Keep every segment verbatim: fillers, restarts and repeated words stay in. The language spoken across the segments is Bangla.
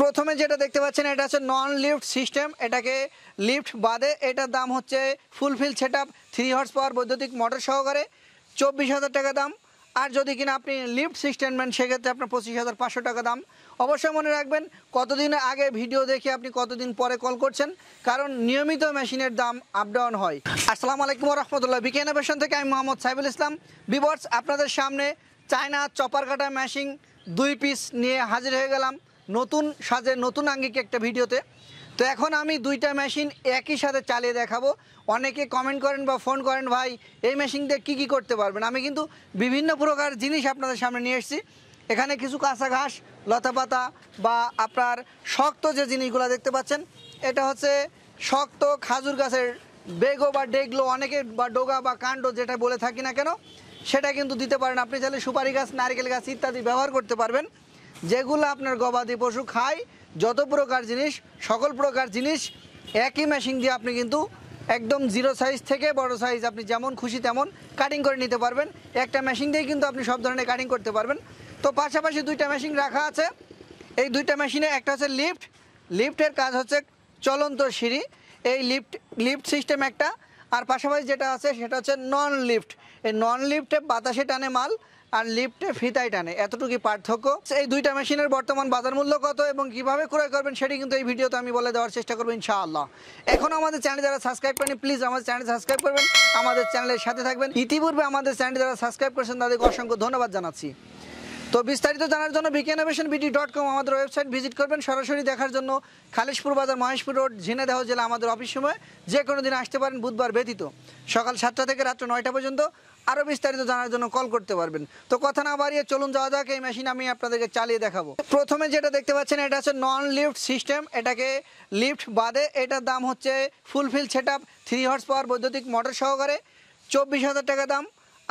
প্রথমে যেটা দেখতে পাচ্ছেন এটা হচ্ছে নন লিফট সিস্টেম, এটাকে লিফট বাদে, এটার দাম হচ্ছে fulfil setup three horse power বৈদ্যুতিক মোটর সহকারে চব্বিশ হাজার টাকা দাম। আর যদি কিনা আপনি লিফট সিস্টেম নেন সেক্ষেত্রে আপনার পঁচিশ হাজার পাঁচশো টাকা দাম। অবশ্যই মনে রাখবেন কতদিন আগে ভিডিও দেখে আপনি কতদিন পরে কল করছেন, কারণ নিয়মিত মেশিনের দাম আপডাউন হয়। আসসালামু আলাইকুম রহমতুল্লাহ, বিকে ইনোভেশন থেকে আমি মোহাম্মদ সাইফুল ইসলাম। ভিউয়ার্স, আপনাদের সামনে চায়না চপার কাটা মেশিন দুই পিস নিয়ে হাজির হয়ে গেলাম নতুন সাজে, নতুন আঙ্গিকে একটা ভিডিওতে। তো এখন আমি দুইটা মেশিন একই সাথে চালিয়ে দেখাবো। অনেকে কমেন্ট করেন বা ফোন করেন, ভাই এই মেশিন দিয়ে কী কী করতে পারবেন। আমি কিন্তু বিভিন্ন প্রকার জিনিস আপনাদের সামনে নিয়ে এসেছি। এখানে কিছু কাঁচা ঘাস, লতাপাতা বা আপনার শক্ত যে জিনিসগুলো দেখতে পাচ্ছেন, এটা হচ্ছে শক্ত খাজুর গাছের বেগো বা ডেগলো, অনেকে বা ডোগা বা কাণ্ড যেটা বলে থাকি না কেন, সেটা কিন্তু দিতে পারেন। আপনি চাইলে সুপারি গাছ, নারকেল গাছ ইত্যাদি ব্যবহার করতে পারবেন, যেগুলো আপনার গবাদি পশু খায়। যত প্রকার জিনিস, সকল প্রকার জিনিস একই মেশিন দিয়ে আপনি কিন্তু একদম জিরো সাইজ থেকে বড় সাইজ আপনি যেমন খুশি তেমন কাটিং করে নিতে পারবেন। একটা মেশিন দিয়েই কিন্তু আপনি সব ধরনের কাটিং করতে পারবেন। তো পাশাপাশি দুইটা মেশিন রাখা আছে। এই দুইটা মেশিনে একটা হচ্ছে লিফট, লিফটের কাজ হচ্ছে চলন্ত সিঁড়ি, এই লিফট লিফট সিস্টেম একটা। আর পাশাপাশি যেটা আছে সেটা হচ্ছে নন লিফট, এই নন লিফটে বাতাসে টানে মাল আর লিফটে ফিতায় টানে, এতটুকু পার্থক্য। এই দুইটা মেশিনের বর্তমান বাজার মূল্য কত এবং কীভাবে ক্রয় করবেন সেটি কিন্তু এই ভিডিওতে আমি বলে দেওয়ার চেষ্টা করবো ইনশাআল্লাহ। এখন আমাদের চ্যানেল যারা সাবস্ক্রাইব করেন প্লিজ আমাদের চ্যানেল সাবস্ক্রাইব করবেন, আমাদের চ্যানেলের সাথে থাকবেন। ইতিপূর্বে আমাদের চ্যানেল যারা সাবস্ক্রাইব করেছেন তাদেরকে অসংখ্য ধন্যবাদ জানাচ্ছি। তো বিস্তারিত জানার জন্য B K innovation B D dot com আমাদের ওয়েবসাইট ভিজিট করবেন। সরাসরি দেখার জন্য খালিশপুর বাজার, মহেশপুর রোড, ঝিনাইদহ জেলা আমাদের অফিস সময়, যে কোনো দিন আসতে পারেন বুধবার ব্যতীত সকাল সাতটা থেকে রাত্র নয়টা পর্যন্ত। আরও বিস্তারিত জানার জন্য কল করতে পারবেন। তো কথা না বাড়িয়ে চলুন যাওয়া যাক, এই মেশিন আমি আপনাদেরকে চালিয়ে দেখাবো। প্রথমে যেটা দেখতে পাচ্ছেন এটা হচ্ছে নন লিফট সিস্টেম, এটাকে লিফট বাদে, এটার দাম হচ্ছে fulfil setup three horse power বৈদ্যুতিক মোটর সহকারে চব্বিশ হাজার টাকা দাম।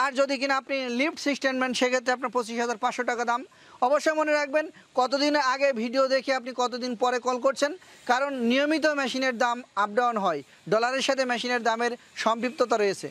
আর যদি কিনা আপনি লিফট সিস্টেম নেন সেক্ষেত্রে আপনার পঁচিশ হাজার পাঁচশো টাকা দাম। অবশ্যই মনে রাখবেন কতদিন আগে ভিডিও দেখে আপনি কতদিন পরে কল করছেন, কারণ নিয়মিত মেশিনের দাম আপডাউন হয়, ডলারের সাথে মেশিনের দামের সম্পৃক্ততা রয়েছে।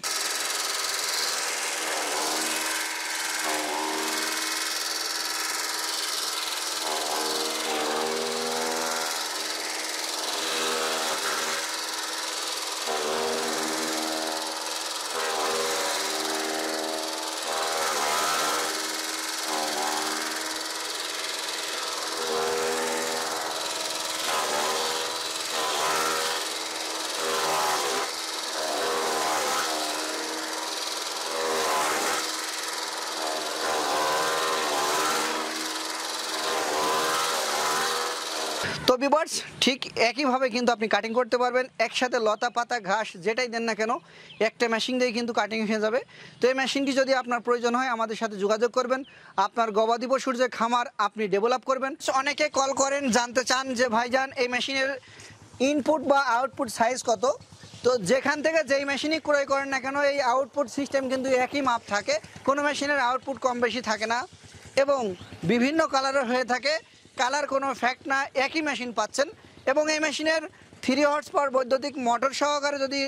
তো ভিউয়ার্স, ঠিক একইভাবে কিন্তু আপনি কাটিং করতে পারবেন, একসাথে লতা পাতা ঘাস যেটাই দেন না কেন একটা মেশিন দিয়ে কিন্তু কাটিং হয়ে যাবে। তো এই মেশিনটি যদি আপনার প্রয়োজন হয় আমাদের সাথে যোগাযোগ করবেন। আপনার গবাদি পশুর যে খামার আপনি ডেভেলপ করবেন, অনেকে কল করেন জানতে চান যে ভাইজান এই মেশিনের ইনপুট বা আউটপুট সাইজ কত। তো যেখান থেকে যেই মেশিনই ক্রয় করেন না কেন এই আউটপুট সিস্টেম কিন্তু একই মাপ থাকে, কোনো মেশিনের আউটপুট কম বেশি থাকে না এবং বিভিন্ন কালারের হয়ে থাকে, কালার কোনো ফ্যাক্ট না, একই মেশিন পাচ্ছেন। এবং এই মেশিনের থ্রি হর্স পাওয়ার বৈদ্যুতিক মোটর সহকারে যদি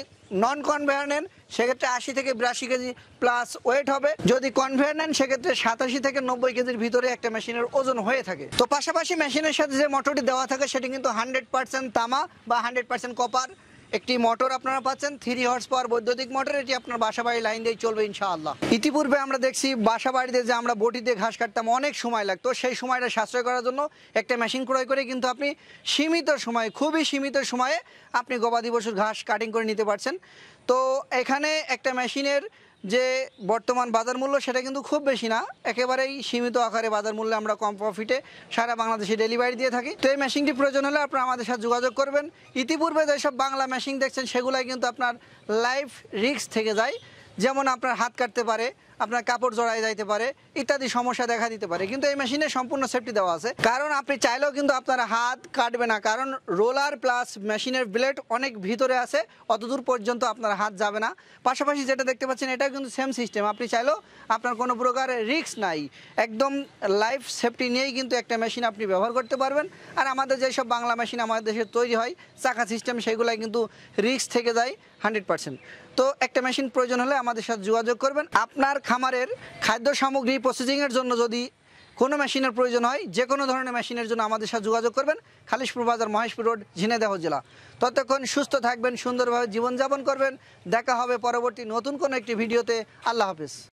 নন কনভেয়ার নেন সেক্ষেত্রে আশি থেকে বিরাশি কেজি প্লাস ওয়েট হবে, যদি কনভেয়ার নেন সেক্ষেত্রে সাতাশি থেকে নব্বই কেজির ভিতরে একটা মেশিনের ওজন হয়ে থাকে। তো পাশাপাশি মেশিনের সাথে যে মোটরটি দেওয়া থাকে সেটি কিন্তু হান্ড্রেড পার্সেন্ট তামা বা হান্ড্রেড পার্সেন্ট কপার একটি মোটর আপনারা পাচ্ছেন, থ্রি হর্স পাওয়ার বৈদ্যুতিক মোটর। এটি আপনার বাসাবাড়ি লাইন দিয়ে চলবে ইনশাআল্লাহ। ইতিপূর্বে আমরা দেখছি বাসাবাড়িতে যে আমরা বটি দিয়ে ঘাস কাটতাম অনেক সময় লাগতো, সেই সময়টা সাশ্রয় করার জন্য একটা মেশিন ক্রয় করে কিন্তু আপনি সীমিত সময়ে, খুবই সীমিত সময়ে আপনি গবাদি পশুর ঘাস কাটিং করে নিতে পারছেন। তো এখানে একটা মেশিনের যে বর্তমান বাজার মূল্য সেটা কিন্তু খুব বেশি না, একেবারেই সীমিত আকারে বাজার মূল্যে আমরা কম প্রফিটে সারা বাংলাদেশে ডেলিভারি দিয়ে থাকি। তো এই মেশিনটি প্রয়োজন হলে আপনারা আমাদের সাথে যোগাযোগ করবেন। ইতিপূর্বে যেসব বাংলা মেশিন দেখছেন সেগুলাই কিন্তু আপনার লাইফ রিস্ক থেকে যায়, যেমন আপনার হাত কাটতে পারে, আপনার কাপড় জড়ায় যাইতে পারে ইত্যাদি সমস্যা দেখা দিতে পারে, কিন্তু এই মেশিনে সম্পূর্ণ সেফটি দেওয়া আছে, কারণ আপনি চাইলেও কিন্তু আপনার হাত কাটবে না, কারণ রোলার প্লাস মেশিনের ব্লেড অনেক ভিতরে আছে, অতদূর পর্যন্ত আপনার হাত যাবে না। পাশাপাশি যেটা দেখতে পাচ্ছেন এটাও কিন্তু সেম সিস্টেম, আপনি চাইলেও আপনার কোনো প্রকার রিস্ক নাই, একদম লাইফ সেফটি নিয়েই কিন্তু একটা মেশিন আপনি ব্যবহার করতে পারবেন। আর আমাদের যেসব বাংলা মেশিন আমাদের দেশে তৈরি হয় চাকা সিস্টেম সেগুলাই কিন্তু রিস্ক থেকে যায় হান্ড্রেড পার্সেন্ট। তো একটা মেশিন প্রয়োজন হলে আমাদের সাথে যোগাযোগ করবেন। আপনার খামারের খাদ্য সামগ্রী প্রসেসিংয়ের জন্য যদি কোনো মেশিনের প্রয়োজন হয় যে কোনো ধরনের মেশিনের জন্য আমাদের সাথে যোগাযোগ করবেন। খালিশপুর বাজার, মহেশপুর রোড, ঝিনাইদহ জেলা। ততক্ষণ সুস্থ থাকবেন, সুন্দরভাবে জীবনযাপন করবেন। দেখা হবে পরবর্তী নতুন কোনো একটি ভিডিওতে। আল্লাহ হাফেজ।